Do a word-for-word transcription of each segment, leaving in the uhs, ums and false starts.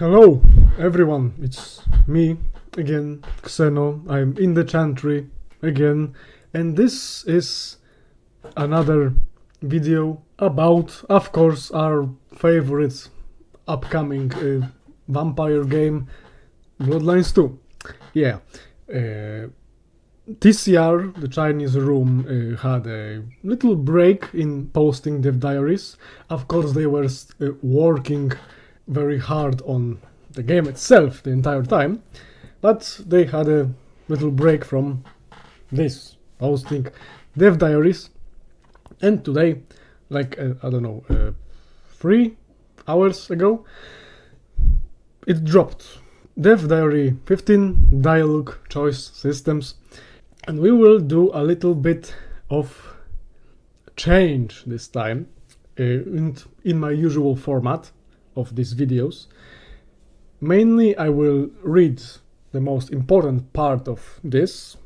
Hello everyone, it's me again, Xeno. I'm in the Chantry again, and this is another video about, of course, our favorite upcoming uh, vampire game, Bloodlines two. Yeah, uh, T C R, the Chinese Room, uh, had a little break in posting their diaries. Of course, they were uh, working very hard on the game itself the entire time, but they had a little break from this posting dev diaries, and today, like uh, I don't know, uh, three hours ago, it dropped. Dev Diary fifteen, Dialogue Choice Systems. And we will do a little bit of change this time, uh, in, in my usual format of these videos. Mainly I will read the most important part of this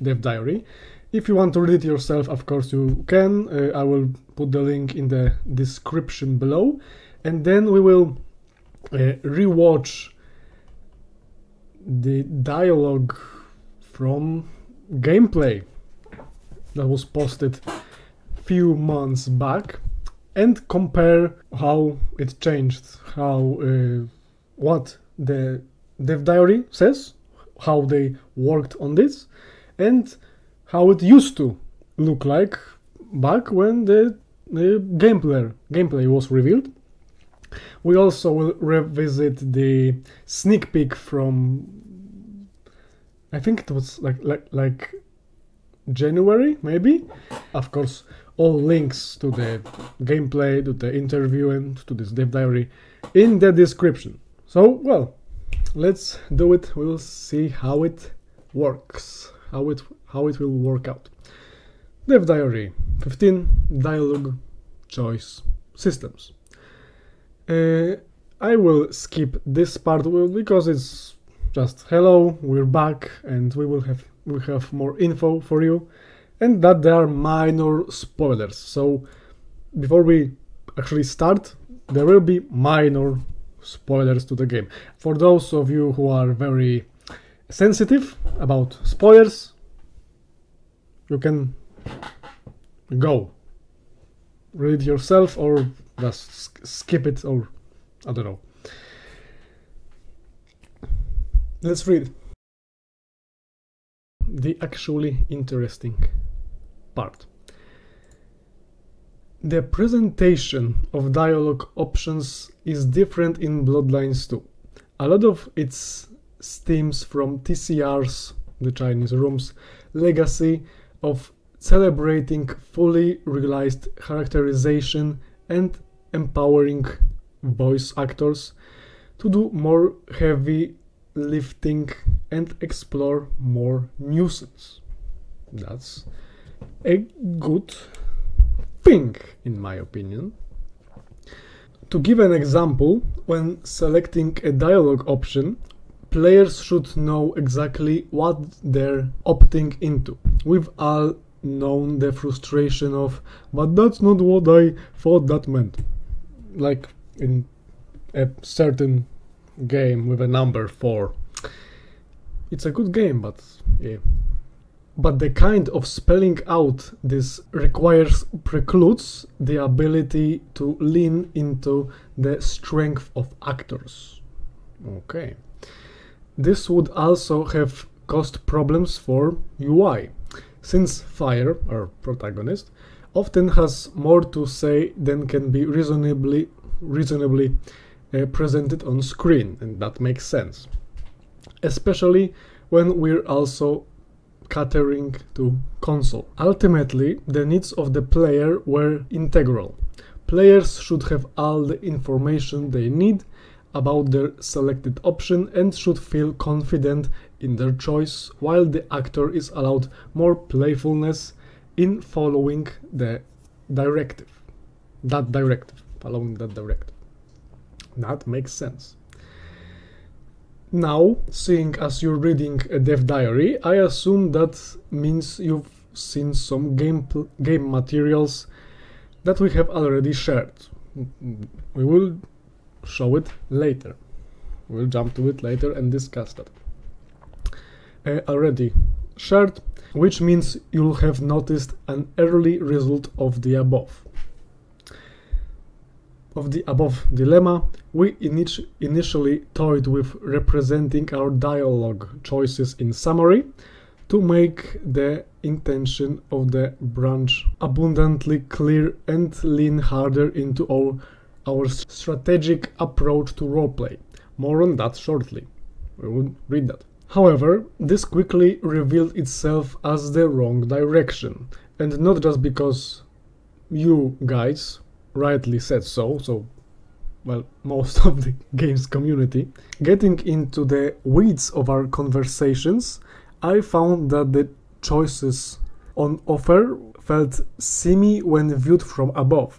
dev diary. If you want to read it yourself, of course you can. Uh, I will put the link in the description below, and then we will uh, rewatch the dialogue from gameplay that was posted few months back and compare how it changed, how uh, what the dev diary says, how they worked on this, and how it used to look like back when the uh, gameplay gameplay was revealed. We also will revisit the sneak peek from, I think it was like like like January maybe. Of course, all links to the gameplay, to the interview, and to this dev diary in the description. So, well, let's do it. We'll see how it works, how it how it will work out. Dev Diary fifteen, Dialogue Choice Systems. Uh, I will skip this part because it's just hello, we're back, and we will have we have more info for you, and that there are minor spoilers. So before we actually start, there will be minor spoilers to the game. For those of you who are very sensitive about spoilers, you can go read yourself or just sk skip it, or I don't know. Let's read the actually interesting part. The presentation of dialogue options is different in Bloodlines two. A lot of it stems from T C R's, the Chinese Room's, legacy of celebrating fully realized characterization and empowering voice actors to do more heavy lifting and explore more nuisance. That's a good thing, in my opinion. To give an example, when selecting a dialogue option, players should know exactly what they're opting into. We've all known the frustration of, but that's not what I thought that meant. Like in a certain game with a number four. It's a good game, but yeah. But the kind of spelling out this requires precludes the ability to lean into the strength of actors. Okay. This would also have caused problems for U I, since Fire, our protagonist, often has more to say than can be reasonably reasonably uh, presented on screen, and that makes sense, especially when we're also catering to console. Ultimately, the needs of the player were integral. Players should have all the information they need about their selected option and should feel confident in their choice, while the actor is allowed more playfulness in following the directive. That directive, following that directive. That makes sense. Now, seeing as you're reading a dev diary, I assume that means you've seen some game, game materials that we have already shared. We will show it later. We'll jump to it later and discuss that. Uh, already shared, which means you'll have noticed an early result of the above. Of the above dilemma, we init initially toyed with representing our dialogue choices in summary to make the intention of the branch abundantly clear and lean harder into all our strategic approach to roleplay. More on that shortly. We will read that. However, this quickly revealed itself as the wrong direction, and not just because you guys rightly said so, so, well, most of the game's community. Getting into the weeds of our conversations, I found that the choices on offer felt semi when viewed from above,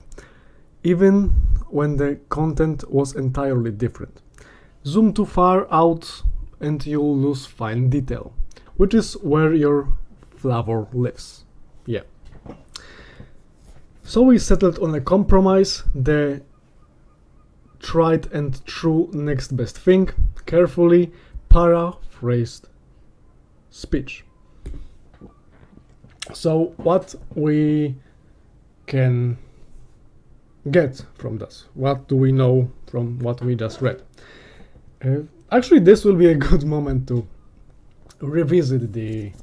even when the content was entirely different. Zoom too far out and you'll lose fine detail, which is where your flavor lives. Yeah. So we settled on a compromise, the tried and true next best thing, carefully paraphrased speech. So what we can get from this? What do we know from what we just read? Uh, Actually, this will be a good moment to revisit the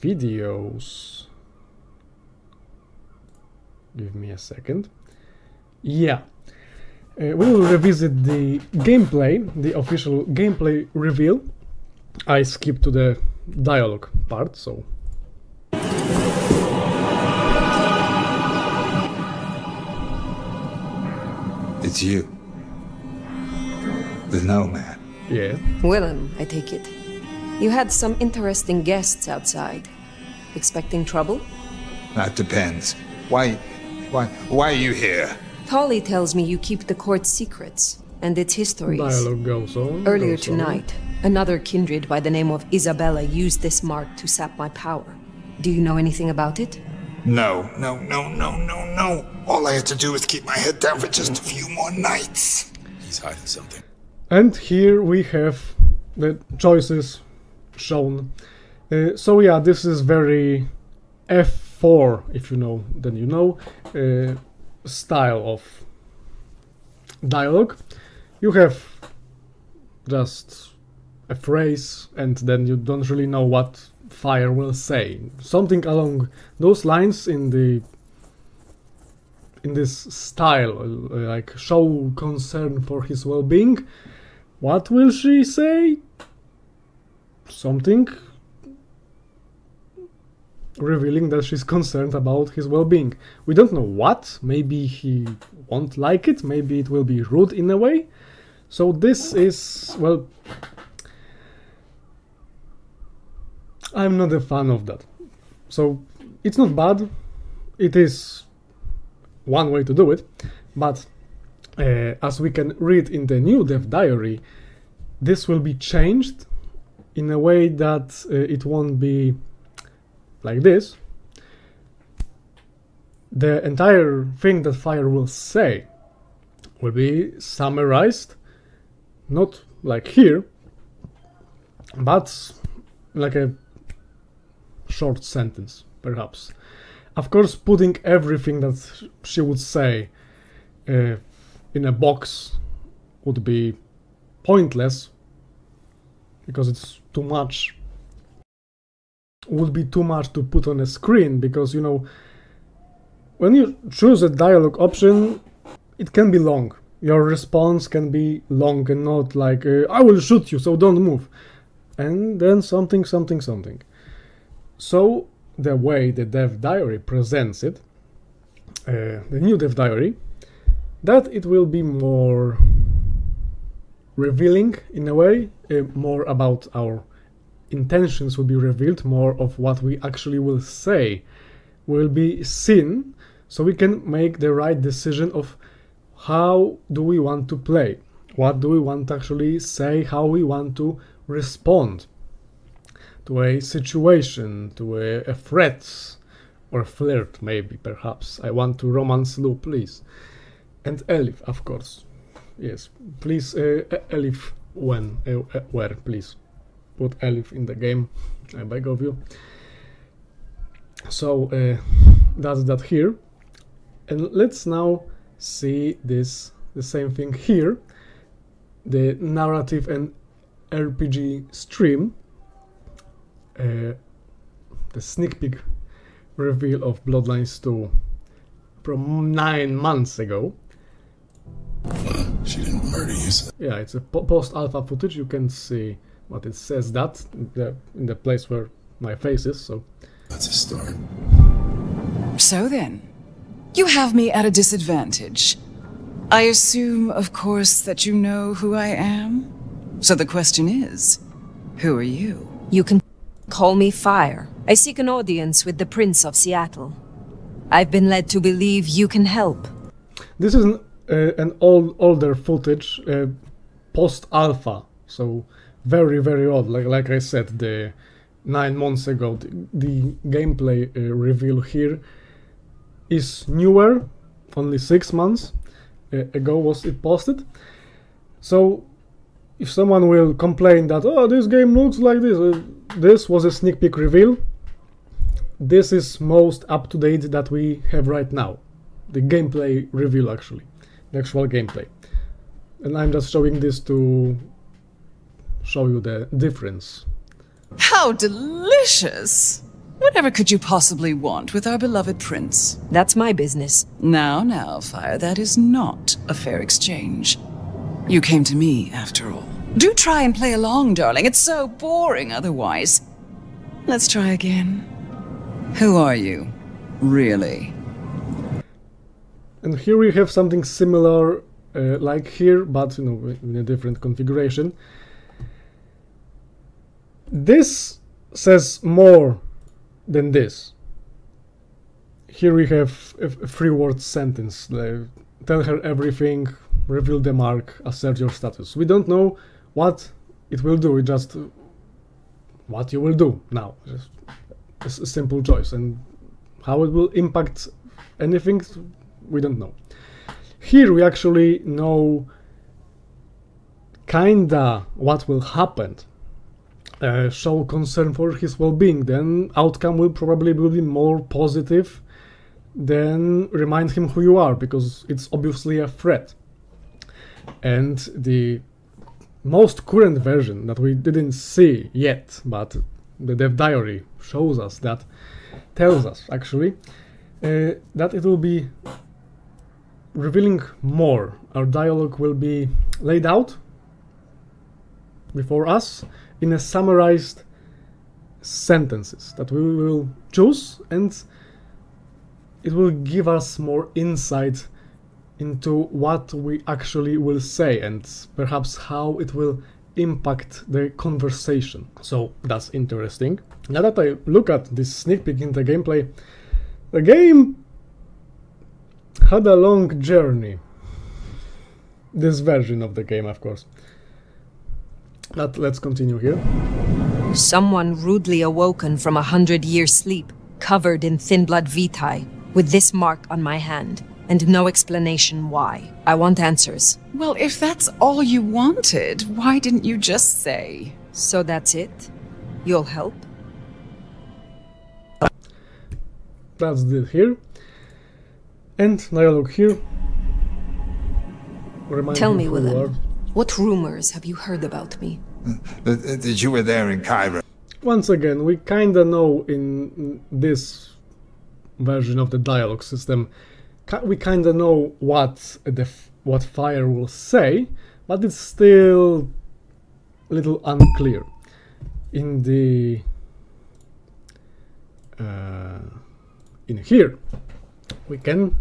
videos. Give me a second. Yeah. Uh, we will revisit the gameplay, the official gameplay reveal. I skipped to the dialogue part, so... It's you. The Nomad. Yeah. Willem, I take it. You had some interesting guests outside. Expecting trouble? That depends. Why, why, why are you here? Tolly tells me you keep the court secrets and its histories. Dialogue goes on. Earlier goes tonight, on. Another kindred by the name of Isabella used this mark to sap my power. Do you know anything about it? No, no, no, no, no, no. All I had to do is keep my head down for just a few more nights. He's hiding something. And here we have the choices shown. Uh, so yeah, this is very F four, if you know, then you know, uh, style of dialogue. You have just a phrase and then you don't really know what Fire will say. Something along those lines in the in this style, uh, like show concern for his well-being. What will she say? Something revealing that she's concerned about his well-being. We don't know what. Maybe he won't like it. Maybe it will be rude in a way. So this is, well, I'm not a fan of that. So it's not bad. It is one way to do it, but uh, as we can read in the new dev diary, this will be changed in a way that uh, it won't be like this. The entire thing that Fire will say will be summarized, not like here, but like a short sentence, perhaps. Of course, putting everything that she would say uh, in a box would be pointless, because it's too much. Would be too much to put on a screen, because, you know, when you choose a dialogue option, it can be long. Your response can be long and not like, uh, I will shoot you, so don't move. And then something, something, something. So the way the dev diary presents it, uh, the new dev diary, that it will be more revealing in a way, uh, more about our intentions will be revealed, more of what we actually will say will be seen, so we can make the right decision of how do we want to play, what do we want to actually say, how we want to respond to a situation, to a, a threat, or flirt, maybe, perhaps. I want to romance Lou, please. And Elif, of course. yes. Please, uh, Elif, when, uh, where, please put Elif in the game, I beg of you. So uh, that's that here, and let's now see this, the same thing here, the narrative and R P G stream, uh, the sneak peek reveal of Bloodlines two from nine months ago. She didn't murder you. Yeah, it's a post-alpha footage. You can see what it says that in the, in the place where my face is. So that's a start. So then, you have me at a disadvantage. I assume, of course, that you know who I am. So the question is, who are you? You can call me Fire. I seek an audience with the Prince of Seattle. I've been led to believe you can help. This is an, uh, an old, older footage, uh, post-alpha, so very, very old. Like, like I said, the nine months ago, the, the gameplay uh, reveal here is newer, only six months ago was it posted. So if someone will complain that, oh, this game looks like this, uh, this was a sneak peek reveal. This is most up-to-date that we have right now. The gameplay reveal, actually. The actual gameplay. And I'm just showing this to show you the difference. How delicious! Whatever could you possibly want with our beloved prince? That's my business. Now, now, Fire, that is not a fair exchange. You came to me, after all. Do try and play along, darling. It's so boring otherwise. Let's try again. Who are you, really? And here we have something similar, uh, like here, but you know, in a different configuration. This says more than this. Here we have a three-word sentence: like, tell her everything, reveal the mark, assert your status. We don't know what it will do. We just uh, what you will do now. Just a simple choice, and how it will impact anything, we don't know. Here we actually know kinda what will happen. Uh, show concern for his well-being, then outcome will probably be more positive. Then remind him who you are, because it's obviously a threat. And the most current version that we didn't see yet, but the dev diary shows us that, tells us actually, uh, that it will be revealing more. Our dialogue will be laid out before us in a summarized sentences that we will choose, and it will give us more insight into what we actually will say and perhaps how it will impact the conversation. So that's interesting. Now that I look at this sneak peek in the gameplay, the game had a long journey. This version of the game, of course. But let's continue here. Someone rudely awoken from a hundred year sleep, covered in thin blood vitae, with this mark on my hand, and no explanation why. I want answers. Well, if that's all you wanted, why didn't you just say? So that's it? You'll help? That's it here. And dialogue here. Remind Tell me, Willem, what rumors have you heard about me? That you were there in Cairo. Once again, we kinda know in this version of the dialogue system, we kinda know what the what Fire will say, but it's still a little unclear. In the uh, in here, we can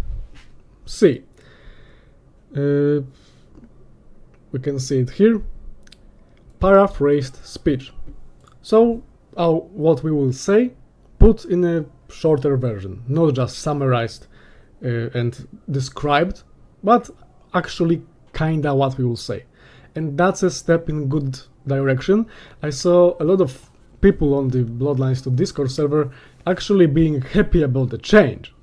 see uh, we can see it here. Paraphrased speech. So, oh, what we will say, put in a shorter version, not just summarized Uh, and described, but actually kinda what we will say. And that's a step in good direction. I saw a lot of people on the Bloodlines two Discord server actually being happy about the change.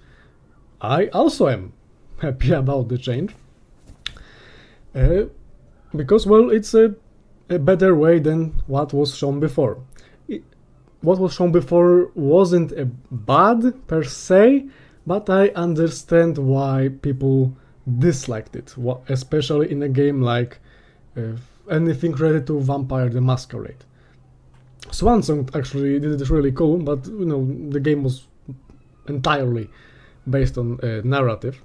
I also am happy about the change. Uh, because, well, it's a, a better way than what was shown before. It, what was shown before wasn't a bad per se, but I understand why people disliked it, especially in a game like uh, anything related to Vampire: The Masquerade. Swan Song actually did it really cool, but you know the game was entirely based on uh, narrative.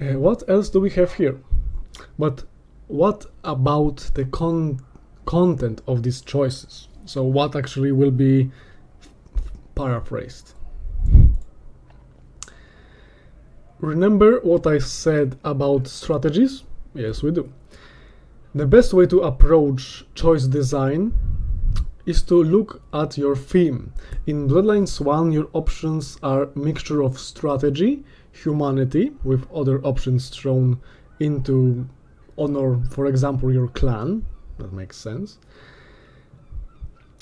Uh, what else do we have here? But what about the con content of these choices? So what actually will be paraphrased? Remember what I said about strategies? Yes, we do. The best way to approach choice design is to look at your theme. In Bloodlines one, your options are a mixture of strategy, humanity, with other options thrown into honor, for example, your clan. That makes sense.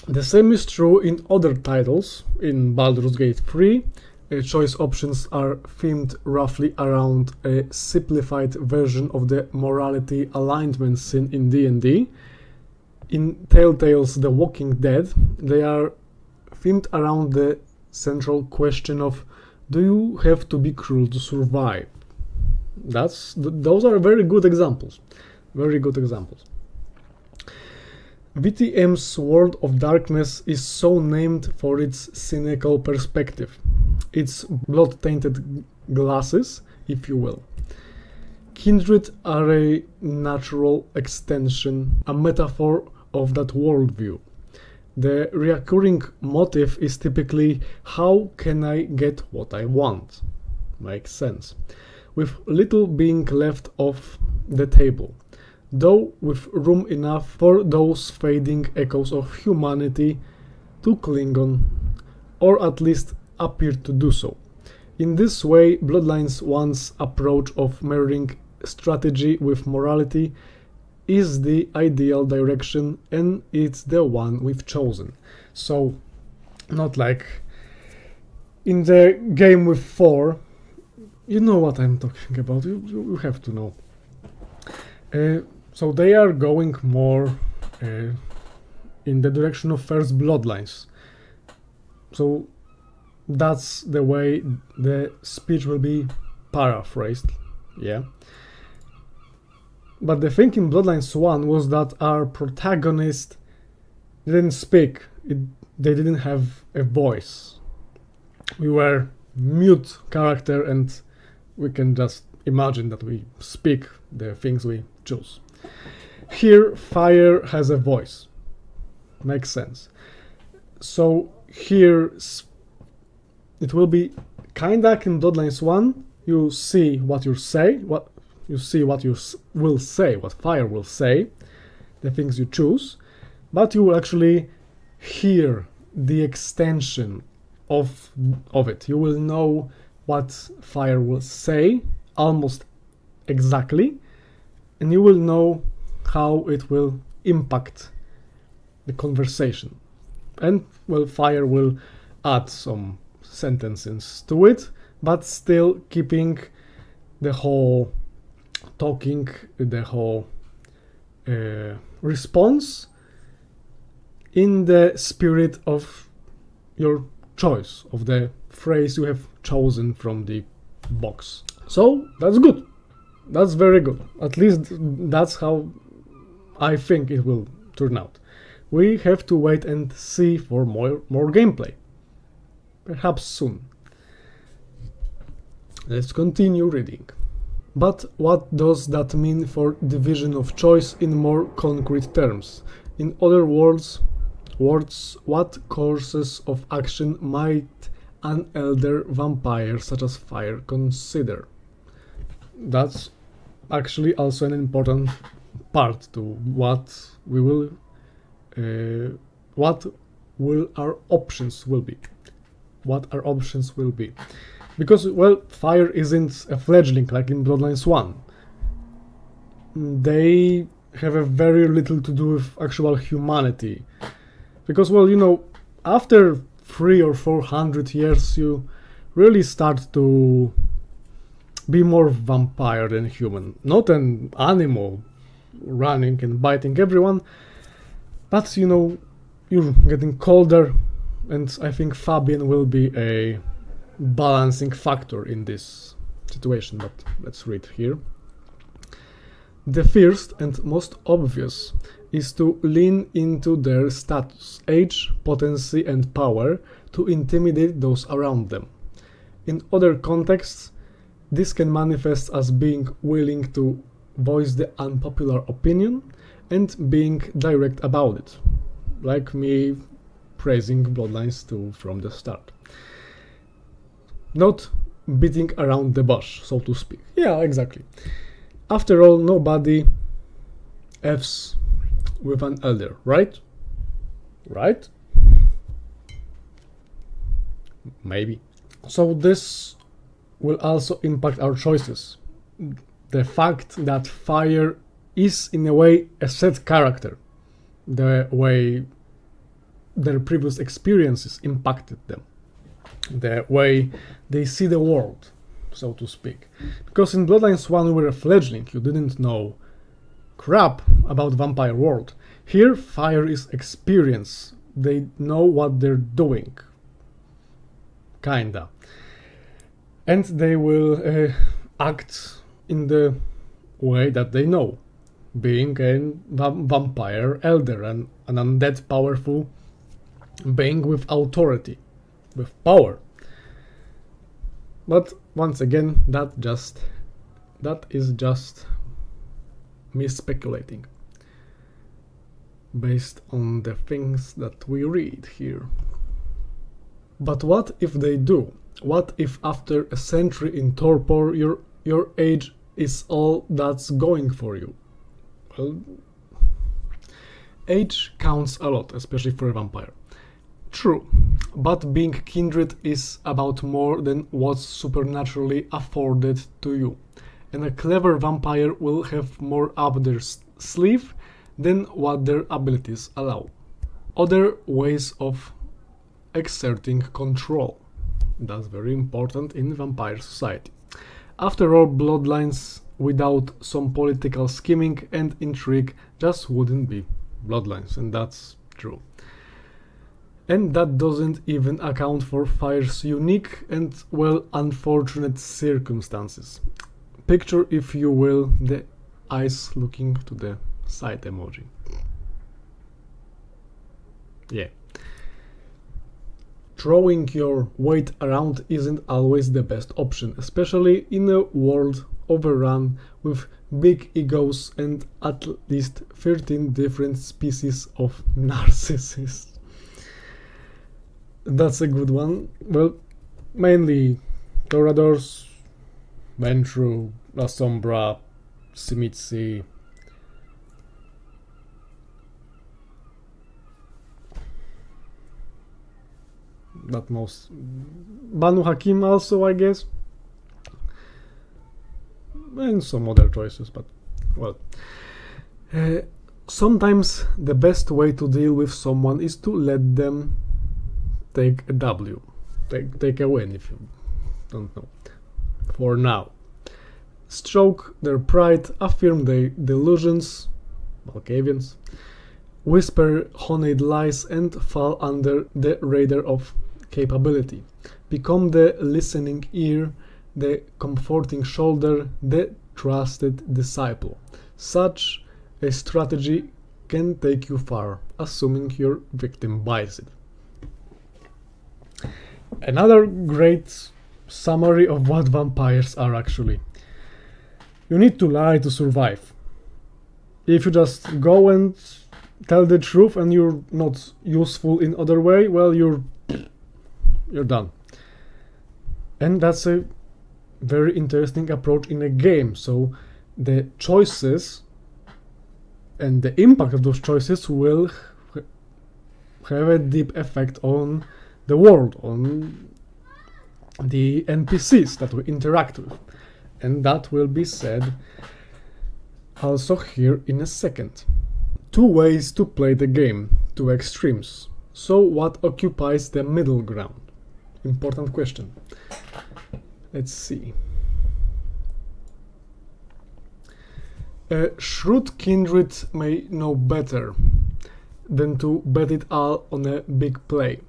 The same is true in other titles. In Baldur's Gate three, uh, choice options are themed roughly around a simplified version of the morality alignment scene in D and D. In Telltale's The Walking Dead, they are themed around the central question of, do you have to be cruel to survive? That's, th those are very good examples. Very good examples. V T M's World of Darkness is so named for its cynical perspective. Its blood-tainted glasses, if you will. Kindred are a natural extension, a metaphor of that worldview. The recurring motive is typically, how can I get what I want? Makes sense. With little being left off the table, though with room enough for those fading echoes of humanity to cling on, or at least appear to do so. In this way, Bloodlines one's approach of marrying strategy with morality is the ideal direction, and it's the one we've chosen. So, not like in the game with four, you know what I'm talking about, you, you have to know. Uh, so they are going more uh, in the direction of first Bloodlines. So that's the way the speech will be paraphrased, yeah. But the thing in Bloodlines one was that our protagonist didn't speak. It, they didn't have a voice. We were mute character, and we can just imagine that we speak the things we choose. Here, fire has a voice. Makes sense. So here, it will be kinda like in Bloodlines one. You see what you say, what you see what you will say, what fire will say, the things you choose, but you will actually hear the extension of of it. You will know what fire will say almost exactly, and you will know how it will impact the conversation. And well, fire will add some sentences to it, but still keeping the whole talking, the whole uh, response in the spirit of your choice, of the phrase you have chosen from the box. So that's good. That's very good. At least that's how I think it will turn out. We have to wait and see for more, more gameplay. Perhaps soon. Let's continue reading. But what does that mean for division of choice in more concrete terms? In other words, words, what courses of action might an elder vampire such as fire consider? That's actually also an important part to what we will, uh, what will our options will be. What our options will be. Because, well, fire isn't a fledgling like in Bloodlines one. They have a very little to do with actual humanity. Because, well, you know, after three or four hundred years, you really start to be more vampire than human. Not an animal running and biting everyone, but, you know, you're getting colder, and I think Fabian will be a balancing factor in this situation. But let's read here. The first and most obvious is to lean into their status, age, potency and power to intimidate those around them. In other contexts, this can manifest as being willing to voice the unpopular opinion and being direct about it, like me praising Bloodlines two from the start. Not beating around the bush, so to speak. Yeah, exactly. After all, nobody F's with an elder, right? Right? Maybe. So this will also impact our choices. The fact that fire is, in a way, a set character, the way their previous experiences impacted them, the way they see the world, so to speak. Because in Bloodlines one you were a fledgling, you didn't know crap about vampire world. Here fire is experience, they know what they're doing, kinda, and they will uh, act in the way that they know, being a vam vampire elder, an, an undead powerful being with authority, with power. But once again, that just that is just me speculating based on the things that we read here. But what if they do? What if after a century in torpor your your age is all that's going for you? Well, age counts a lot, especially for a vampire. True, but being kindred is about more than what's supernaturally afforded to you, and a clever vampire will have more up their sleeve than what their abilities allow. Other ways of exerting control. That's very important in vampire society. After all, Bloodlines without some political scheming and intrigue just wouldn't be Bloodlines, and that's true. And that doesn't even account for fire's unique and, well, unfortunate circumstances. Picture, if you will, the eyes looking to the side emoji. Yeah. Throwing your weight around isn't always the best option, especially in a world overrun with big egos and at least thirteen different species of narcissists. That's a good one. Well, mainly Toradors, Ventru, La Sombra, Simitsi. That most. Banu Hakim also, I guess. And some other choices, but well. Uh, sometimes the best way to deal with someone is to let them take a W, take, take a win, if you don't know, for now. Stroke their pride, affirm their delusions, Malkavians, whisper honeyed lies and fall under the radar of capability. Become the listening ear, the comforting shoulder, the trusted disciple. Such a strategy can take you far, assuming your victim buys it. Another great summary of what vampires are actually. You need to lie to survive. If you just go and tell the truth and you're not useful in other way, well, you're you're done. And that's a very interesting approach in a game. So the choices and the impact of those choices will have a deep effect on the world, on the N P Cs that we interact with, and that will be said also here in a second. Two ways to play the game, two extremes. So what occupies the middle ground? Important question. Let's see. Uh, should Kindred may know better than to bet it all on a big play?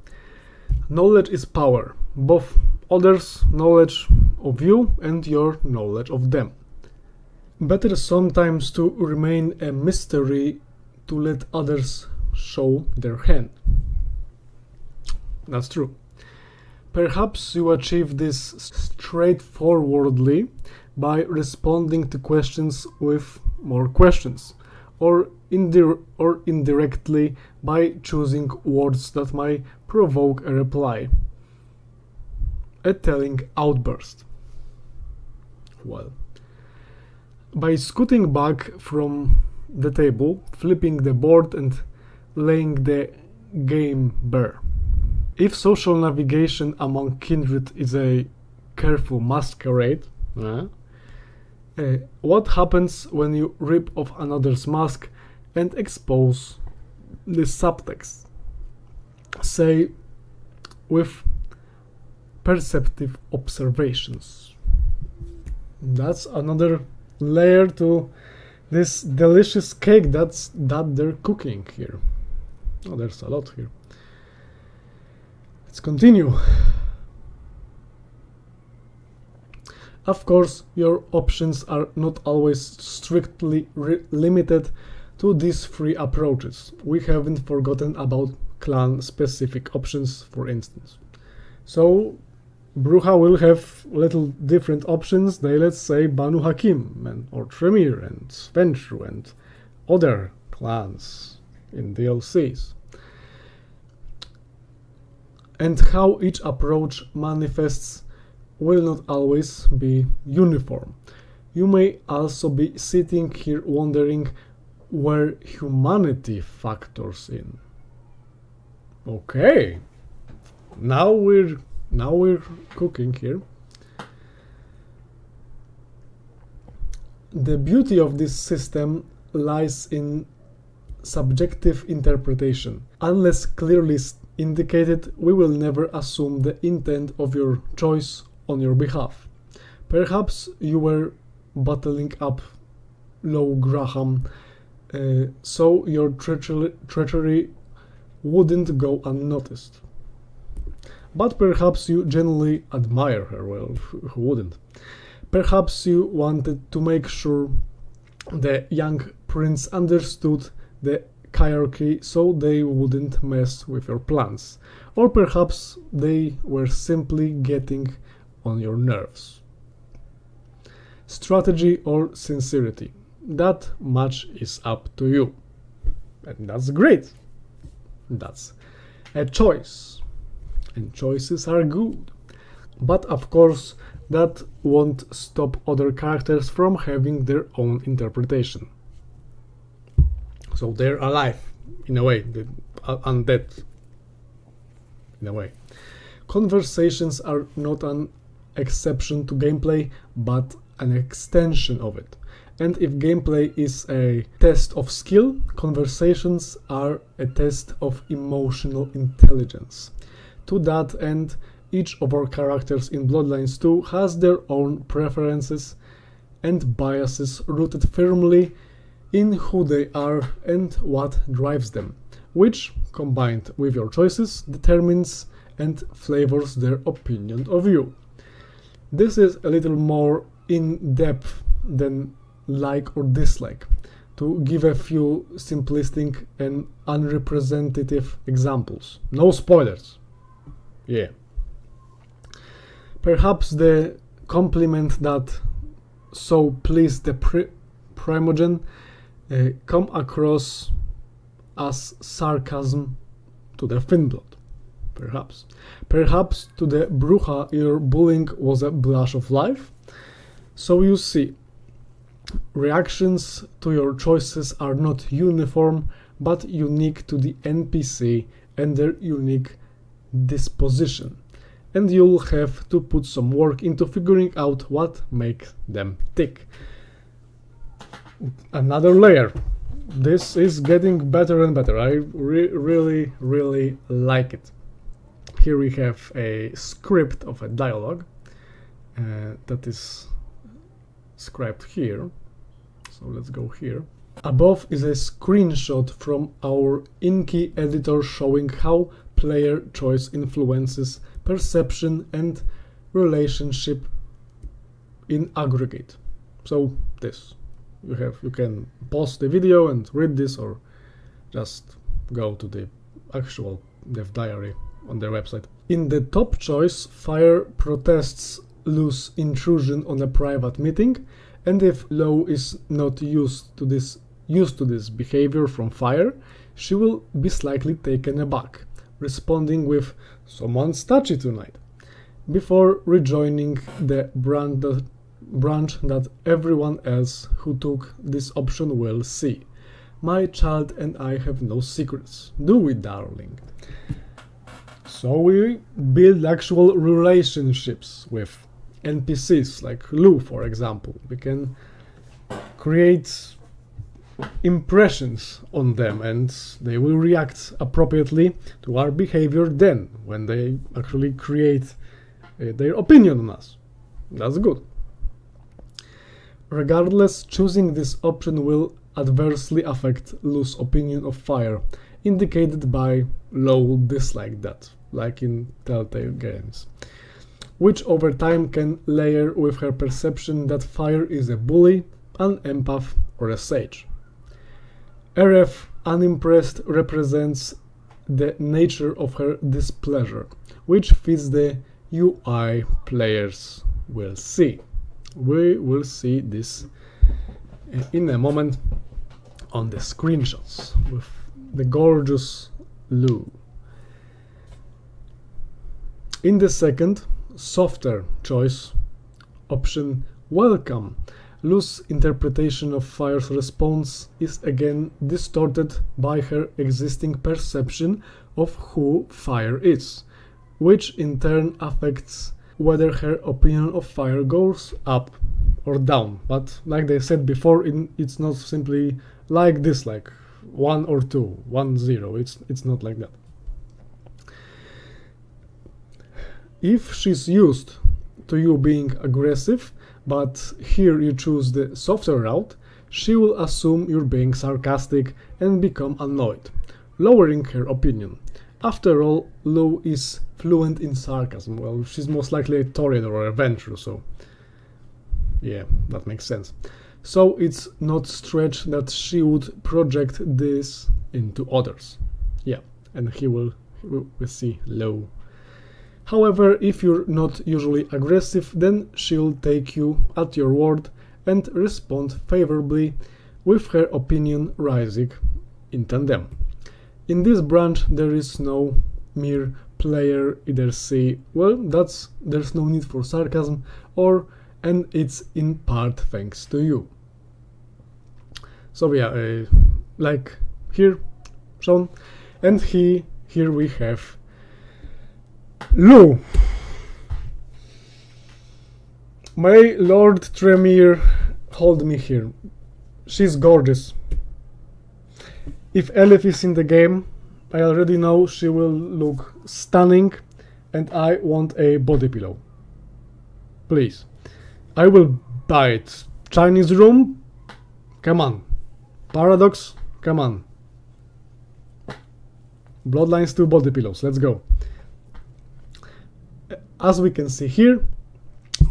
Knowledge is power, both others' knowledge of you and your knowledge of them. Better sometimes to remain a mystery to let others show their hand. That's true. Perhaps you achieve this straightforwardly by responding to questions with more questions, or, indir or indirectly by choosing words that might provoke a reply. A telling outburst. Well, by scooting back from the table, flipping the board and laying the game bare. If social navigation among kindred is a careful masquerade, uh, uh, what happens when you rip off another's mask and expose the subtext? Say, with perceptive observations. That's another layer to this delicious cake that's that they're cooking here. Oh, there's a lot here. Let's continue. Of course, your options are not always strictly limited to these three approaches. We haven't forgotten about clan-specific options, for instance. So, Bruja will have little different options than, let's say, Banu Hakim, and, or Tremir, and Sventru, and other clans in D L Cs. And how each approach manifests will not always be uniform. You may also be sitting here wondering where humanity factors in. Okay, now we're Now we're cooking here. The beauty of this system lies in subjective interpretation. Unless clearly indicated, we will never assume the intent of your choice on your behalf. Perhaps you were bottling up Low Graham, uh, so your treachery, treachery wouldn't go unnoticed. But perhaps you genuinely admire her, well, who wouldn't? Perhaps you wanted to make sure the young prince understood the hierarchy so they wouldn't mess with your plans. Or perhaps they were simply getting on your nerves. Strategy or sincerity, that much is up to you. And that's great. That's a choice. And choices are good, but of course that won't stop other characters from having their own interpretation. So they're alive, in a way, they're undead, in a way. Conversations are not an exception to gameplay, but an extension of it. And if gameplay is a test of skill, conversations are a test of emotional intelligence. To that end, each of our characters in Bloodlines two has their own preferences and biases rooted firmly in who they are and what drives them, which, combined with your choices, determines and flavors their opinion of you. This is a little more in-depth than like or dislike. To give a few simplistic and unrepresentative examples. No spoilers. Yeah. Perhaps the compliment that so pleased the pri primogen uh, come across as sarcasm to the Finnblood. Perhaps. Perhaps to the Bruja your bullying was a blush of life. So you see, reactions to your choices are not uniform, but unique to the N P C and their unique disposition, and you'll have to put some work into figuring out what makes them tick. Another layer. This is getting better and better. I re really really like it. Here we have a script of a dialogue uh, that is scribed here, So let's go here. Above is a screenshot from our Inky editor showing how player choice influences perception and relationship in aggregate. So this you have, you can pause the video and read this, or just go to the actual dev diary on their website. In the top choice, fire protests lose intrusion on a private meeting, and if Lo is not used to this used to this behavior from fire, she will be slightly taken aback, responding with "someone's touchy tonight," before rejoining the brand that, branch that everyone else who took this option will see. My child and I have no secrets, do we, darling? So we build actual relationships with N P Cs, like Lou, for example. We can create impressions on them, and they will react appropriately to our behavior then, when they actually create uh, their opinion on us. That's good. Regardless, choosing this option will adversely affect Lou's opinion of fire, indicated by Lo dislike that, like in Telltale games, which over time can layer with her perception that fire is a bully, an empath, or a sage. R F unimpressed represents the nature of her displeasure, which fits the U I players will see. We will see this in a moment on the screenshots with the gorgeous Lou. In the second, softer choice option, welcome, Lou's interpretation of fire's response is again distorted by her existing perception of who fire is, which in turn affects whether her opinion of fire goes up or down. But like they said before, in, it's not simply like this, like one or two, one, zero. It's it's not like that. If she's used to you being aggressive, but here you choose the softer route, she will assume you're being sarcastic and become annoyed, lowering her opinion. After all, Lou is fluent in sarcasm. Well, she's most likely a torrid or a venture, so yeah, that makes sense. So it's not strange that she would project this into others. Yeah, and he will, we'll see Lou. However, if you're not usually aggressive, then she'll take you at your word and respond favorably, with her opinion rising in tandem. In this branch there is no mere player either say, well, that's, there's no need for sarcasm, or and it's in part thanks to you. So yeah, uh, like here shown, and he here we have Lou. May Lord Tremere hold me here. She's gorgeous. If Elif is in the game, I already know she will look stunning, and I want a body pillow. Please. I will buy it. Chinese Room? Come on. Paradox? Come on. Bloodlines two body pillows. Let's go. As we can see here,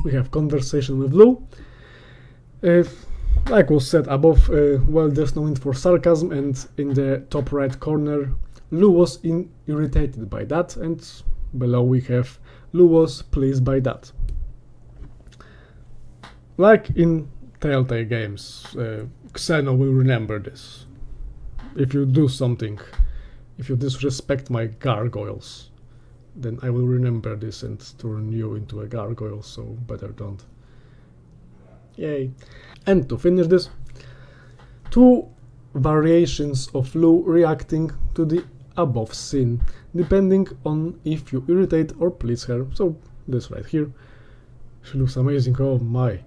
we have conversation with Lou. Uh, like was said above, uh, well, there's no need for sarcasm, and in the top right corner, Lou was in irritated by that, and below we have Lou was pleased by that. Like in Telltale games, uh, Xeno will remember this. If you do something, if you disrespect my gargoyles, then I will remember this and turn you into a gargoyle, so better don't. Yay. And to finish this, two variations of Lou reacting to the above scene, depending on if you irritate or please her. So this right here, she looks amazing, oh my,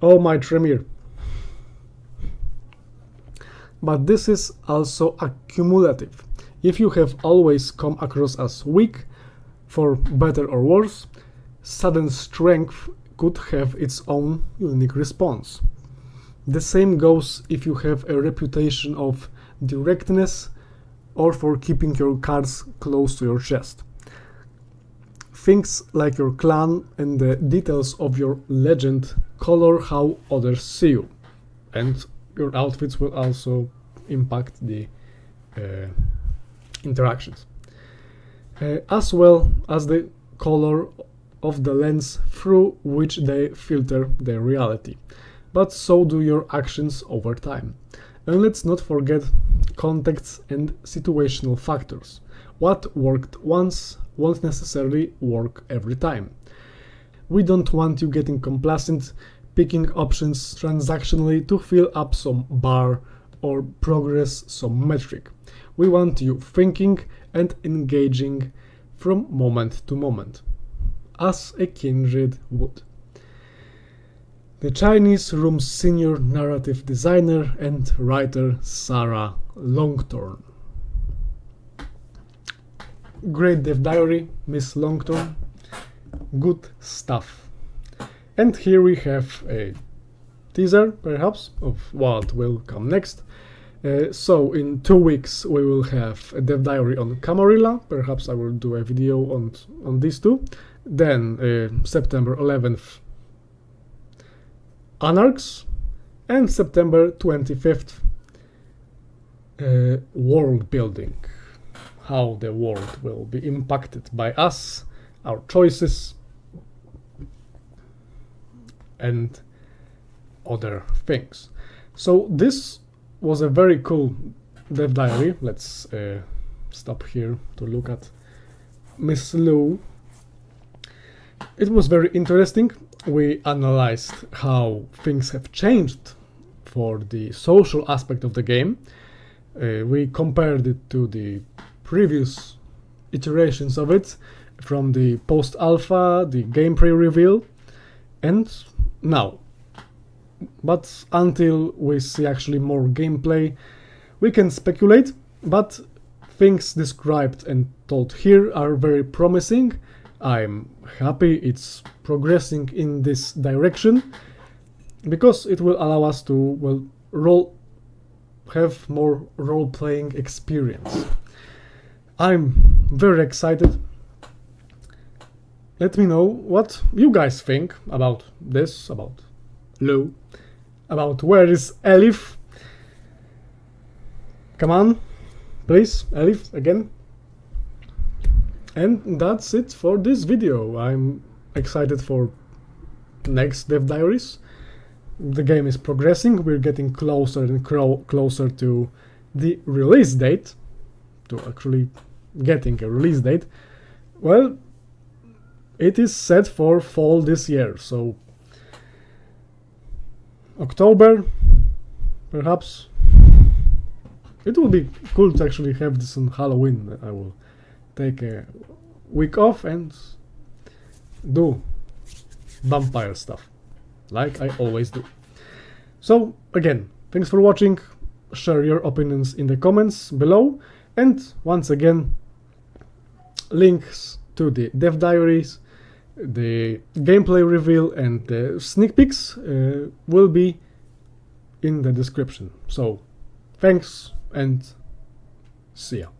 oh my Tremere. But this is also accumulative. If you have always come across as weak, for better or worse, sudden strength could have its own unique response. The same goes if you have a reputation of directness or for keeping your cards close to your chest. Things like your clan and the details of your legend color how others see you, and your outfits will also impact the uh, interactions, uh, as well as the color of the lens through which they filter their reality, but so do your actions over time. And let's not forget contexts and situational factors. What worked once won't necessarily work every time. We don't want you getting complacent, picking options transactionally to fill up some bar or progress some metric. We want you thinking and engaging from moment to moment, as a Kindred would. The Chinese Room's senior narrative designer and writer Sarah Longthorn. Great dev diary, Miss Longthorn. Good stuff. And here we have a teaser, perhaps, of what will come next. Uh, so in two weeks we will have a dev diary on Camarilla. Perhaps I will do a video on on these two. Then uh, September eleventh, Anarchs, and September twenty-fifth, uh, world building. How the world will be impacted by us, our choices, and other things. So this was a very cool dev diary. Let's uh, stop here to look at Miss Lou. It was very interesting. We analyzed how things have changed for the social aspect of the game. Uh, we compared it to the previous iterations of it, from the post-alpha, the gameplay reveal, and now. But until we see actually more gameplay, we can speculate, but things described and told here are very promising. I'm happy it's progressing in this direction, because it will allow us to, well, roll, have more role-playing experience. I'm very excited. Let me know what you guys think about this, about Lou, about where is Elif. Come on, please, Elif, again. And that's it for this video. I'm excited for next dev diaries. The game is progressing, we're getting closer and closer to the release date, to actually getting a release date. Well, it is set for fall this year, so October, perhaps. It would be cool to actually have this on Halloween. I will take a week off and do vampire stuff, like I always do. So, again, thanks for watching, share your opinions in the comments below, and once again, links to the dev diaries, the gameplay reveal and the sneak peeks uh, will be in the description. So, thanks and see ya.